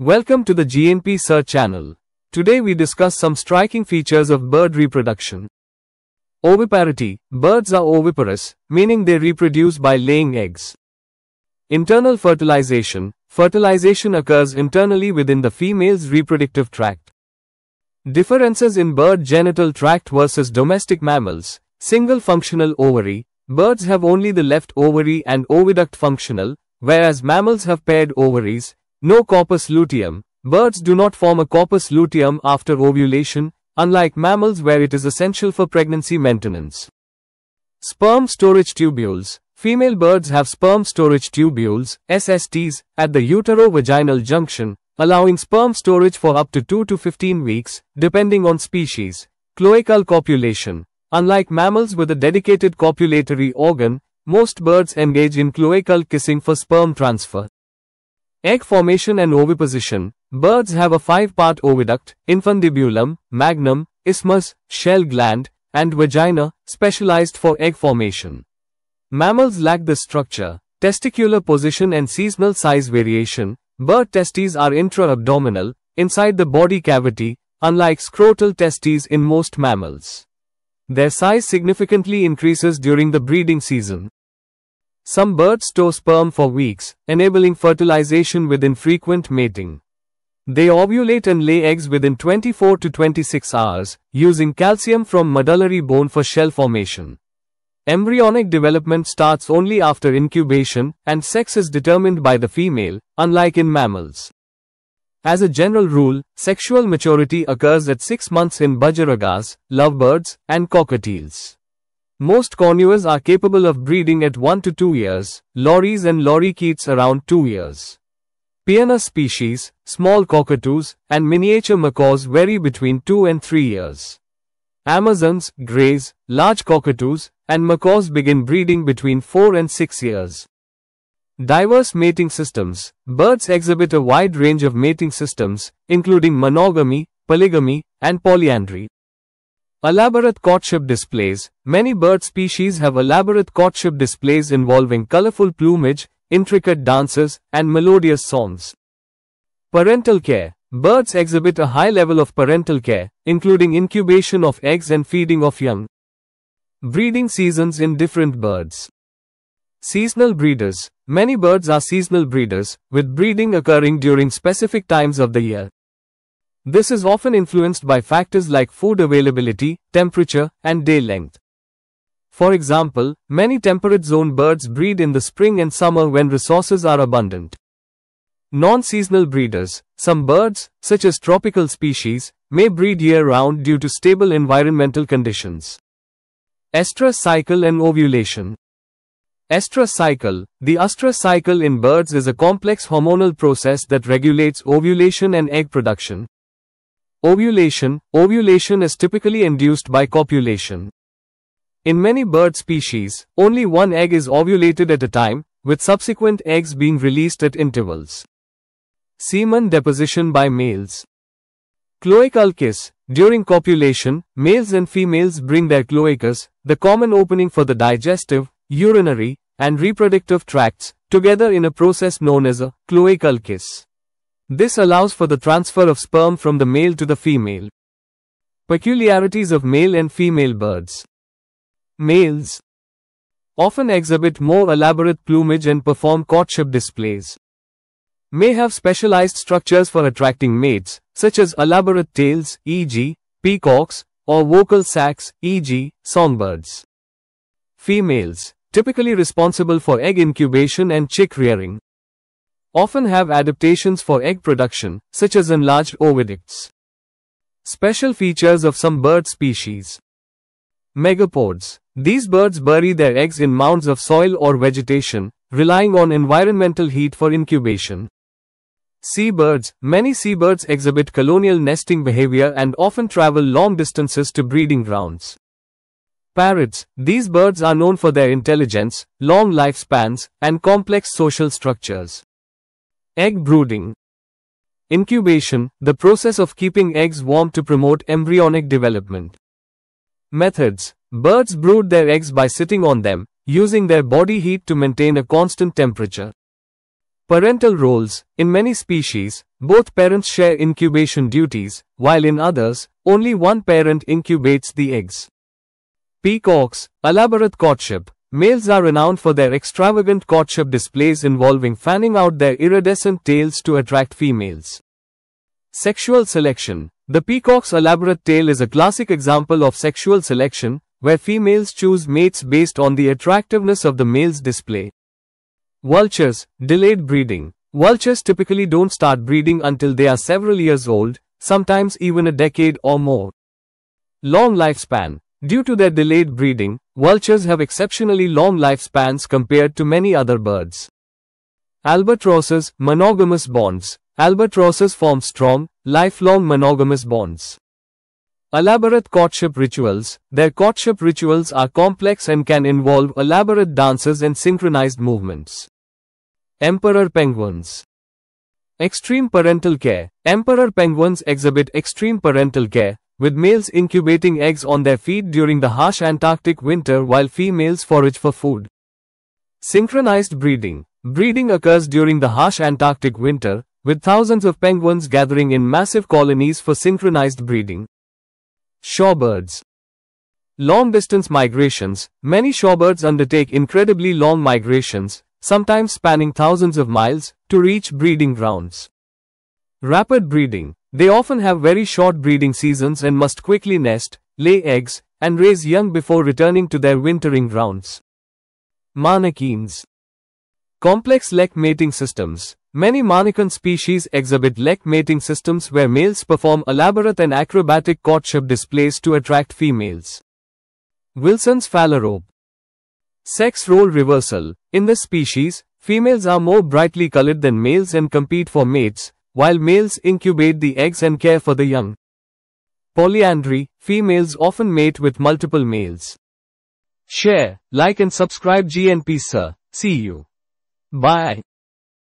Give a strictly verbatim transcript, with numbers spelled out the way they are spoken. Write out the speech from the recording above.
Welcome to the G N P Sir channel. Today we discuss some striking features of bird reproduction. Oviparity. Birds are oviparous, meaning they reproduce by laying eggs. Internal fertilization. Fertilization occurs internally within the female's reproductive tract. Differences in bird genital tract versus domestic mammals. Single functional ovary. Birds have only the left ovary and oviduct functional, whereas mammals have paired ovaries. No corpus luteum. Birds do not form a corpus luteum after ovulation, unlike mammals where it is essential for pregnancy maintenance. Sperm storage tubules. Female birds have sperm storage tubules, S S Ts, at the utero-vaginal junction, allowing sperm storage for up to two to fifteen weeks, depending on species. Cloacal copulation. Unlike mammals with a dedicated copulatory organ, most birds engage in cloacal kissing for sperm transfer. Egg formation and oviposition. Birds have a five-part oviduct, infundibulum, magnum, isthmus, shell gland, and vagina, specialized for egg formation. Mammals lack this structure. Testicular position and seasonal size variation. Bird testes are intra-abdominal, inside the body cavity, unlike scrotal testes in most mammals. Their size significantly increases during the breeding season. Some birds store sperm for weeks, enabling fertilization with infrequent mating. They ovulate and lay eggs within twenty-four to twenty-six hours, using calcium from medullary bone for shell formation. Embryonic development starts only after incubation, and sex is determined by the female, unlike in mammals. As a general rule, sexual maturity occurs at six months in bajaragas, lovebirds, and cockatiels. Most cornuas are capable of breeding at one to two years, lorries and lorikeets around two years. Pina species, small cockatoos, and miniature macaws vary between two and three years. Amazons, greys, large cockatoos, and macaws begin breeding between four and six years. Diverse mating systems. Birds exhibit a wide range of mating systems, including monogamy, polygamy, and polyandry. Elaborate courtship displays. Many bird species have elaborate courtship displays involving colorful plumage, intricate dances, and melodious songs. Parental care. Birds exhibit a high level of parental care, including incubation of eggs and feeding of young. Breeding seasons in different birds. Seasonal breeders. Many birds are seasonal breeders, with breeding occurring during specific times of the year. This is often influenced by factors like food availability, temperature, and day length. For example, many temperate zone birds breed in the spring and summer when resources are abundant. Non-seasonal breeders. Some birds, such as tropical species, may breed year-round due to stable environmental conditions. Estrus cycle and ovulation. Estrus cycle. The estrus cycle in birds is a complex hormonal process that regulates ovulation and egg production. Ovulation. Ovulation is typically induced by copulation. In many bird species, only one egg is ovulated at a time, with subsequent eggs being released at intervals. Semen deposition by males. Cloacal kiss. During copulation, males and females bring their cloacas, the common opening for the digestive, urinary, and reproductive tracts, together in a process known as a cloacal kiss. This allows for the transfer of sperm from the male to the female. Peculiarities of male and female birds. Males often exhibit more elaborate plumage and perform courtship displays. May have specialized structures for attracting mates, such as elaborate tails, for example, peacocks, or vocal sacs, for example, songbirds. Females, typically responsible for egg incubation and chick rearing, often have adaptations for egg production, such as enlarged oviducts. Special features of some bird species. Megapods. These birds bury their eggs in mounds of soil or vegetation, relying on environmental heat for incubation. Seabirds. Many seabirds exhibit colonial nesting behavior and often travel long distances to breeding grounds. Parrots. These birds are known for their intelligence, long lifespans, and complex social structures. Egg brooding. Incubation, the process of keeping eggs warm to promote embryonic development. Methods. Birds brood their eggs by sitting on them, using their body heat to maintain a constant temperature. Parental roles. In many species, both parents share incubation duties, while in others, only one parent incubates the eggs. Peacocks. Elaborate courtship. Males are renowned for their extravagant courtship displays involving fanning out their iridescent tails to attract females. Sexual selection. The peacock's elaborate tail is a classic example of sexual selection, where females choose mates based on the attractiveness of the male's display. Vultures. Delayed breeding. Vultures typically don't start breeding until they are several years old, sometimes even a decade or more. Long lifespan. Due to their delayed breeding, vultures have exceptionally long lifespans compared to many other birds. Albatrosses. Monogamous bonds. Albatrosses form strong, lifelong monogamous bonds. Elaborate courtship rituals. Their courtship rituals are complex and can involve elaborate dances and synchronized movements. Emperor penguins. Extreme parental care. Emperor penguins exhibit extreme parental care, with males incubating eggs on their feet during the harsh Antarctic winter while females forage for food. Synchronized breeding. Breeding occurs during the harsh Antarctic winter, with thousands of penguins gathering in massive colonies for synchronized breeding. Shorebirds. Long-distance migrations. Many shorebirds undertake incredibly long migrations, sometimes spanning thousands of miles, to reach breeding grounds. Rapid breeding. They often have very short breeding seasons and must quickly nest, lay eggs, and raise young before returning to their wintering grounds. Manakins. Complex lek mating systems. Many Manikin species exhibit lek mating systems where males perform elaborate and acrobatic courtship displays to attract females. Wilson's Phalarope. Sex role reversal. In this species, females are more brightly colored than males and compete for mates, while males incubate the eggs and care for the young. Polyandry. Females often mate with multiple males. Share, like and subscribe G N P Sir. See you. Bye.